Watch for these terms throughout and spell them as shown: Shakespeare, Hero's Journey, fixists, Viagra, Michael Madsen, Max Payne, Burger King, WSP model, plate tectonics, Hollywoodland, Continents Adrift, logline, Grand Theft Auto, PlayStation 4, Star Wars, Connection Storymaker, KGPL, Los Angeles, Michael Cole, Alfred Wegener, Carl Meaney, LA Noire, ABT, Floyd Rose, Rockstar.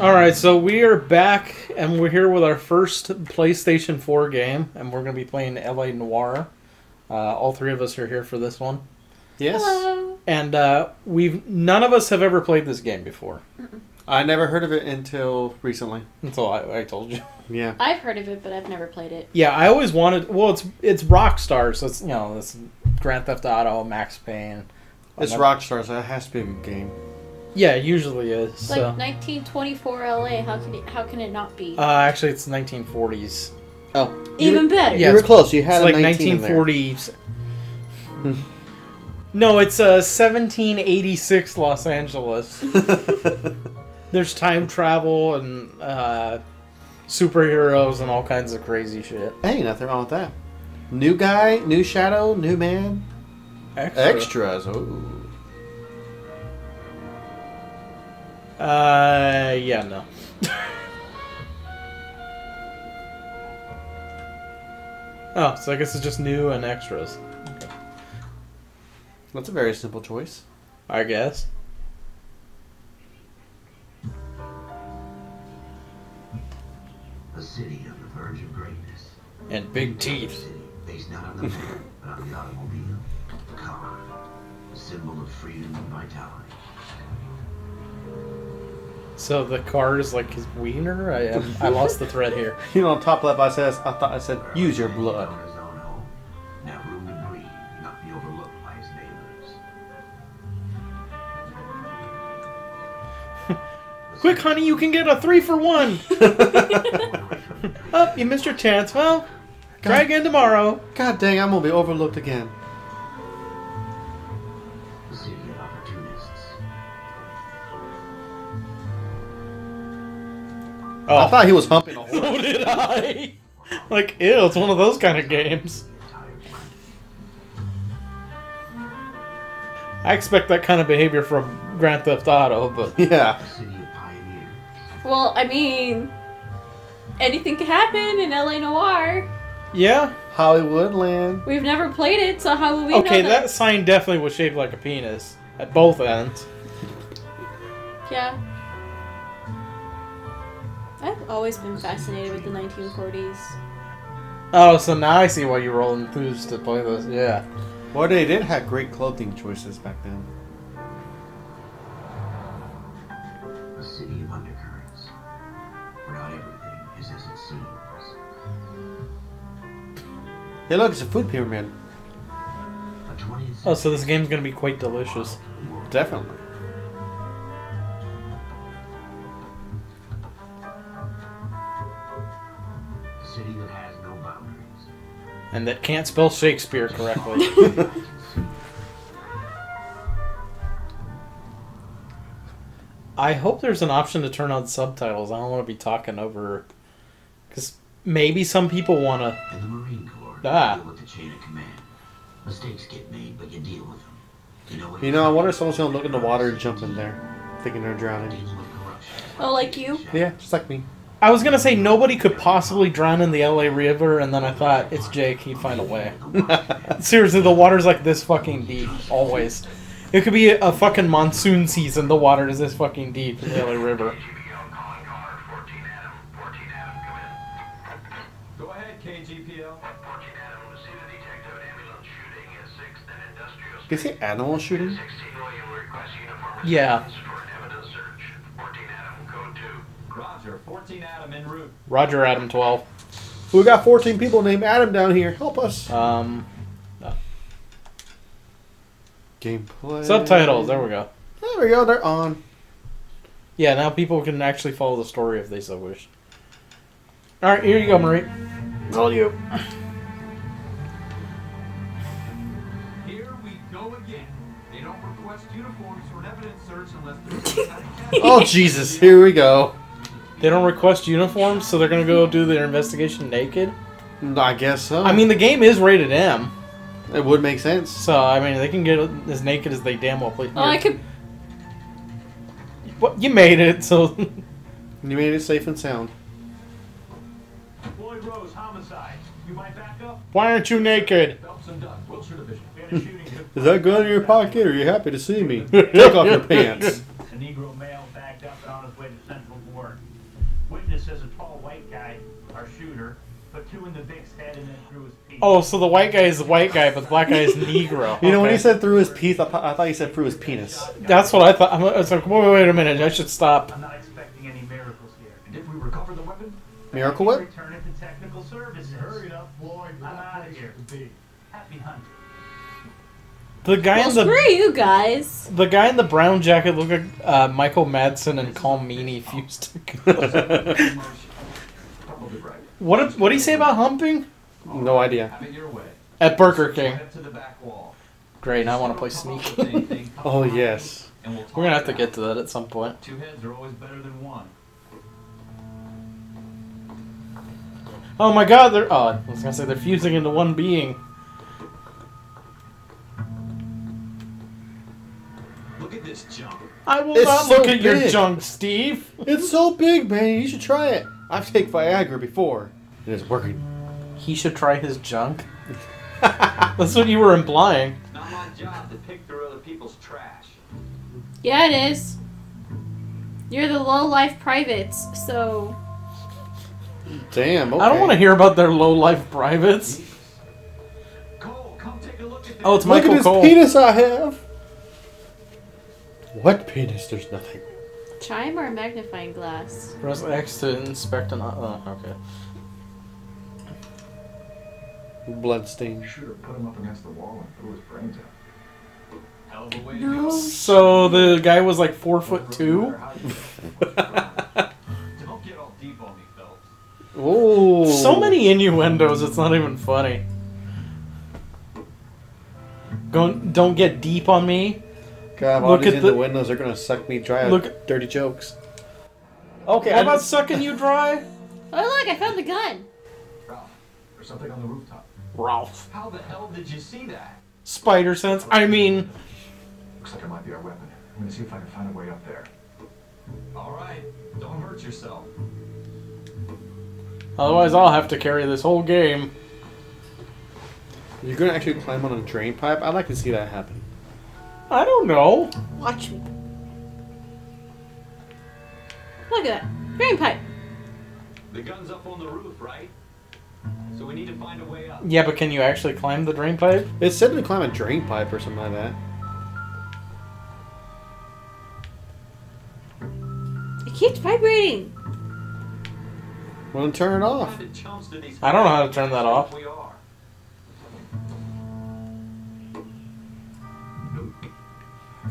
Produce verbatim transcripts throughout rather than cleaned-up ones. Alright, so we are back, and we're here with our first PlayStation four game, and we're going to be playing L A Noire. Uh, all three of us are here for this one. Yes. Hello. And uh, we've none of us have ever played this game before. Mm-mm. I never heard of it until recently. Until I, I told you. Yeah. I've heard of it, but I've never played it. Yeah, I always wanted... Well, it's it's Rockstar, so it's, you know, it's Grand Theft Auto, Max Payne. It's never... Rockstar, so it has to be a good game. Yeah, it usually is. It's like so. nineteen twenty-four L A. How can it, how can it not be? Uh, actually, it's nineteen forties. Oh, even you, better. Yeah, you were close. You had it's a like nineteen forties. No, it's a uh, seventeen eighty-six Los Angeles. There's time travel and uh, superheroes and all kinds of crazy shit. Hey, nothing wrong with that. New guy, new shadow, new man. Extra. Extras. Ooh. Uh, yeah, no. Oh, so I guess it's just new and extras. Okay. That's a very simple choice. I guess. A city on the verge of greatness. And big teeth. A city based not on the man, but on the automobile. The car. A symbol of freedom and vitality. So the car is like his wiener? I I lost the thread here. You know, on top left, I says, I thought I said, use your blood. Now room to breathe, not be overlooked by his neighbors. Quick, honey, you can get a three for one. Oh, you missed your chance. Well, try again tomorrow. God dang, I'm gonna be overlooked again. Oh. I thought he was humping a horse. So did I. Like, ew, it's one of those kind of games. I expect that kind of behavior from Grand Theft Auto, but... Yeah. Well, I mean... Anything can happen in L A Noire. Yeah. Hollywoodland. We've never played it, so how will we know that? Okay, that sign definitely was shaped like a penis. At both ends. Yeah. I've always been fascinated with the nineteen forties. Oh, so now I see why you were all enthused to play this. Yeah. Well, they did have great clothing choices back then. A city of undercurrents, where not everything is as it seems. Hey, look, it's a food pyramid. Oh, so this game's gonna be quite delicious. Definitely. And that can't spell Shakespeare correctly. I hope there's an option to turn on subtitles. I don't want to be talking over... Because maybe some people want to... In the Marine Corps, ah. You deal with the chain of command. Mistakes get made, but you deal with them. You know, what you know I wonder if someone's going to look in the water and jump in there, thinking they're drowning. Oh, like you? Yeah, just like me. I was going to say nobody could possibly drown in the L A River, and then I thought, it's Jake, he'd find a way. Seriously, the water's like this fucking deep, always. It could be a fucking monsoon season, the water is this fucking deep in the L A River. Go ahead, K G P L. Is it animal shooting? Yeah. fourteen Adam en route. Roger, Adam twelve. We got fourteen people named Adam down here. Help us. Um, no. Gameplay. Subtitles. There we go. There we go. They're on. Yeah, now people can actually follow the story if they so wish. All right, here you go, Marie. It's all you. Here we go again. They don't request uniforms for an evidence search unless they're... Oh, Jesus. Here we go. They don't request uniforms, so they're going to go do their investigation naked? I guess so. I mean, the game is rated M. It would make sense. So, I mean, they can get as naked as they damn well please. Oh, I could... Well, you made it, so... You made it safe and sound. Floyd Rose, homicide. You might back up? Why aren't you naked? Is that gun in your pocket, or are you happy to see me? Take off your pants. A Negro male backed up and on his way to Central Board. shooter, but two in the big head and then through his teeth. Oh, so the white guy is the white guy, but the black guy is Negro. Okay. You know, when he said through his teeth, I, I thought he said through his penis. That's what I thought. I was like, wait, wait a minute, I should stop. I'm not expecting any miracles here. And if we recover the weapon, Miracle Whip? Return it to technical services. Hurry up, Lloyd. I'm out of here. Happy hunting. The guy well, in the screw you guys. The guy in the brown jacket looked like uh, Michael Madsen and Carl Meaney fused together. What did what did he say about humping? No idea. At Burger King. Great, now I want to play sneak. Oh yes. We're gonna have to get to that at some point. Two heads are always better than one. Oh my God, they're oh I was gonna say they're fusing into one being. I will it's not so look at big. your junk, Steve. It's so big, man. You should try it. I've taken Viagra before. It is working. He should try his junk? That's what you were implying. Not my job to pick through other people's trash. Yeah, it is. You're the low-life privates, so... Damn, okay. I don't want to hear about their low-life privates. Cole, come take a look at oh, it's Michael Cole. Look at this penis I have. What penis? There's nothing. Chime or a magnifying glass? Press X to inspect an... Uh, okay. Blood stain. Should have put him up against the wall and threw his brains out. Hell of a way to go. So the guy was like four foot two? Don't get all deep on me, Phelps. Oh. So many innuendos, it's not even funny. Go, don't get deep on me. God, all look these at in the, the windows are gonna suck me dry. Look at dirty jokes. Okay, how about sucking you dry? Oh look, I found the gun. Ralph, there's something on the rooftop. Ralph. How the hell did you see that? Spider sense. I mean. Looks like it might be our weapon. I'm gonna see if I can find a way up there. All right, don't hurt yourself. Otherwise, I'll have to carry this whole game. You're gonna actually climb on a drain pipe. I'd like to see that happen. I don't know. Watch me. Look at that. Drain pipe. The gun's up on the roof, right? So we need to find a way up. Yeah, but can you actually climb the drain pipe? It said to climb a drain pipe or something like that. It keeps vibrating. Well, turn it off. I don't know how to turn that off.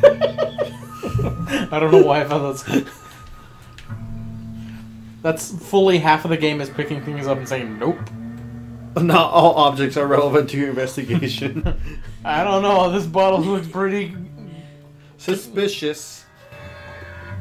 I don't know why I found that. That's fully half of the game is picking things up and saying nope. Not all objects are relevant to your investigation. I don't know. This bottle looks pretty suspicious.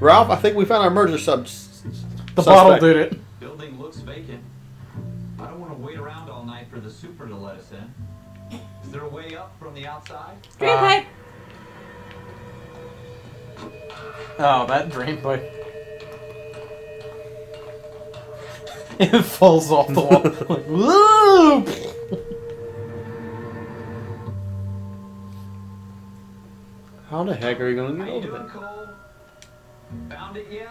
Ralph, I think we found our murder sub. The bottle did it. Building looks vacant. I don't want to wait around all night for the super to let us in. Is there a way up from the outside? Green pipe. Oh, that drain pipe. It falls off the wall. Like, whoop! How the heck are you gonna get How over you doing, that? Cole? Found it yet?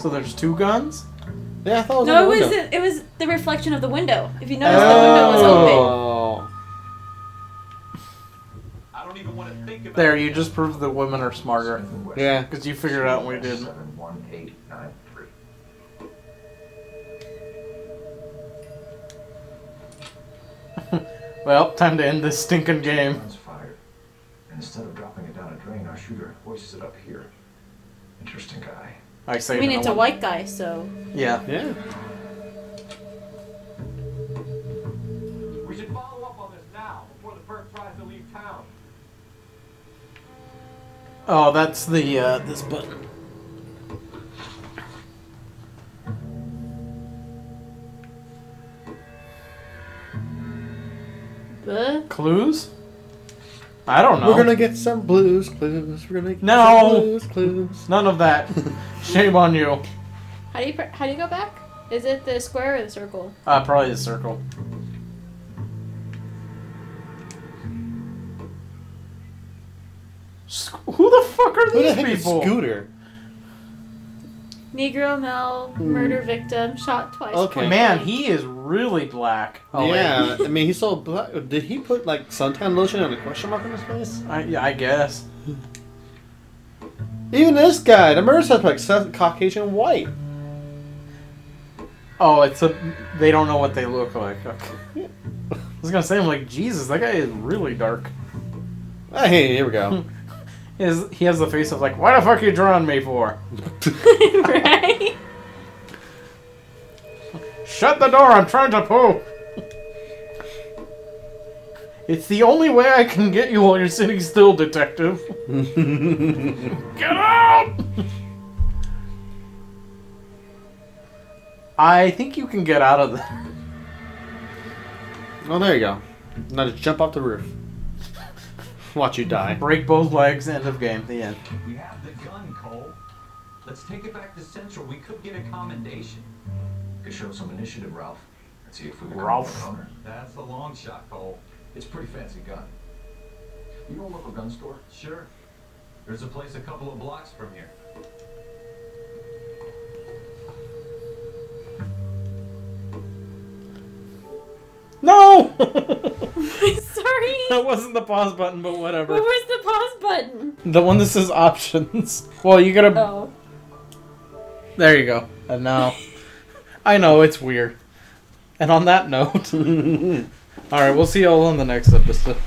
So there's two guns? Yeah, I thought it was No, it was the, it was the reflection of the window. If you noticed, oh. the window was open. There, you just proved that women are smarter. Yeah, because you figured out we didn't. seven one eight nine three. Well, time to end this stinking game. Fired. And instead of dropping it down a drain, our shooter hoists it up here. Interesting guy. I say. I mean, no it's one. a white guy, so. Yeah. Yeah. We should follow up on this now before the perp tries to leave town. Oh, that's the, uh, this button. The? Clues? I don't know. We're gonna get some blues, clues. We're gonna get no. some blues, clues. None of that. Shame on you. How do you, how do you go back? Is it the square or the circle? Uh, probably the circle. Who the fuck are these people? Who the heck is Scooter? Negro male murder victim shot twice. Okay, man, he is really black. Oh, yeah, I mean, he's so black. Did he put like suntan lotion and a question mark on his face? I, yeah, I guess. Even this guy, the murder suspect, says Caucasian white. Oh, it's a. They don't know what they look like. Okay. I was gonna say, I'm like, Jesus, that guy is really dark. Hey, here we go. Is he has the face of like, why the fuck are you drawing me for? Right? Shut the door, I'm trying to poop. It's the only way I can get you while you're sitting still, detective. Get out! I think you can get out of there. Oh, there you go. Now just jump off the roof. Watch you die. Break both legs, end of game, the end. We have the gun, Cole. Let's take it back to Central. We could get a commendation. Could show some initiative, Ralph. Let's see if we can. Ralph. That's the long shot, Cole. It's a pretty fancy gun. You know a local gun store? Sure. There's a place a couple of blocks from here. No! Sorry. That wasn't the pause button, but whatever. But where's the pause button? The one that says options. Well, you gotta. Oh. There you go. And now, I know it's weird. And on that note, all right, we'll see y'all on the next episode.